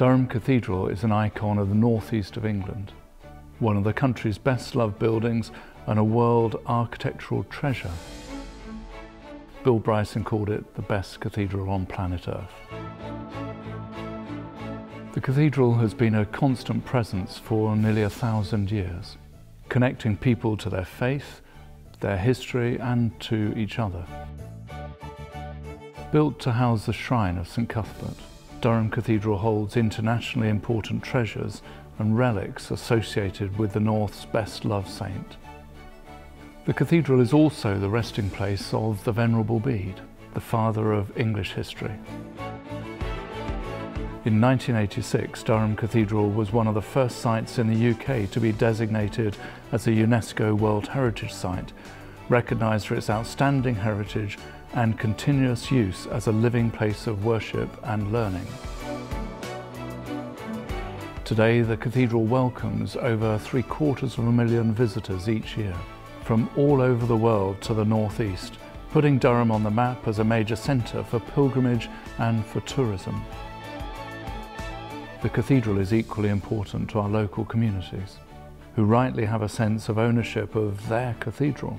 Durham Cathedral is an icon of the northeast of England, one of the country's best-loved buildings and a world architectural treasure. Bill Bryson called it the best cathedral on planet Earth. The cathedral has been a constant presence for nearly 1,000 years, connecting people to their faith, their history and to each other. Built to house the shrine of St. Cuthbert, Durham Cathedral holds internationally important treasures and relics associated with the North's best-loved saint. The cathedral is also the resting place of the Venerable Bede, the father of English history. In 1986, Durham Cathedral was one of the first sites in the UK to be designated as a UNESCO World Heritage Site, recognised for its outstanding heritage and continuous use as a living place of worship and learning. Today, the cathedral welcomes over 750,000 visitors each year, from all over the world to the northeast, putting Durham on the map as a major centre for pilgrimage and for tourism. The cathedral is equally important to our local communities, who rightly have a sense of ownership of their cathedral.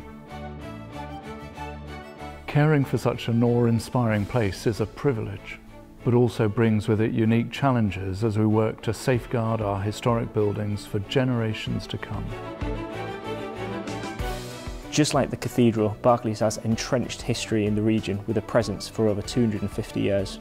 Caring for such an awe-inspiring place is a privilege, but also brings with it unique challenges as we work to safeguard our historic buildings for generations to come. Just like the cathedral, Barclays has entrenched history in the region with a presence for over 250 years.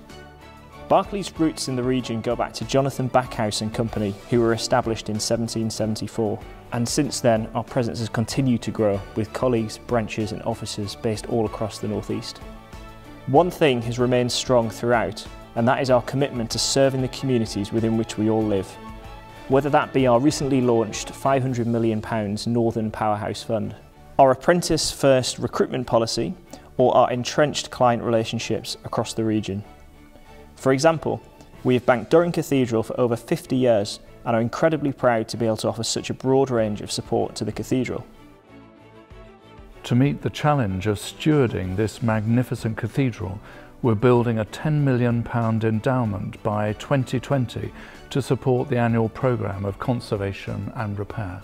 Barclays' roots in the region go back to Jonathan Backhouse and Company, who were established in 1774, and since then our presence has continued to grow with colleagues, branches and offices based all across the northeast. One thing has remained strong throughout, and that is our commitment to serving the communities within which we all live. Whether that be our recently launched £500 million Northern Powerhouse Fund, our apprentice-first recruitment policy, or our entrenched client relationships across the region. For example, we have banked Durham Cathedral for over 50 years and are incredibly proud to be able to offer such a broad range of support to the cathedral. To meet the challenge of stewarding this magnificent cathedral, we're building a £10 million endowment by 2020 to support the annual programme of conservation and repair.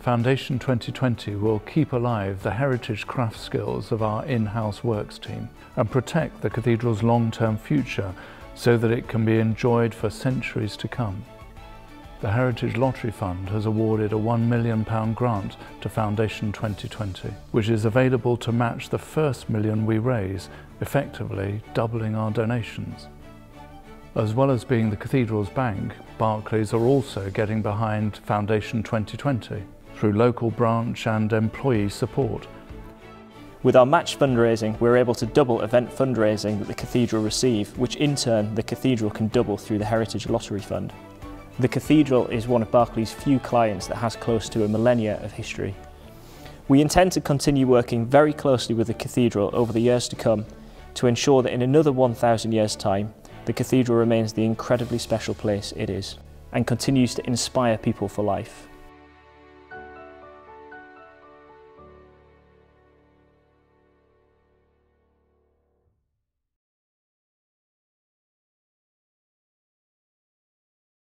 Foundation 2020 will keep alive the heritage craft skills of our in-house works team and protect the cathedral's long-term future so that it can be enjoyed for centuries to come. The Heritage Lottery Fund has awarded a £1 million grant to Foundation 2020, which is available to match the first million we raise, effectively doubling our donations. As well as being the cathedral's bank, Barclays are also getting behind Foundation 2020. Through local branch and employee support. With our match fundraising, we're able to double event fundraising that the cathedral receive, which in turn the cathedral can double through the Heritage Lottery Fund. The cathedral is one of Barclays' few clients that has close to a millennia of history. We intend to continue working very closely with the cathedral over the years to come to ensure that in another 1,000 years' time, the cathedral remains the incredibly special place it is and continues to inspire people for life.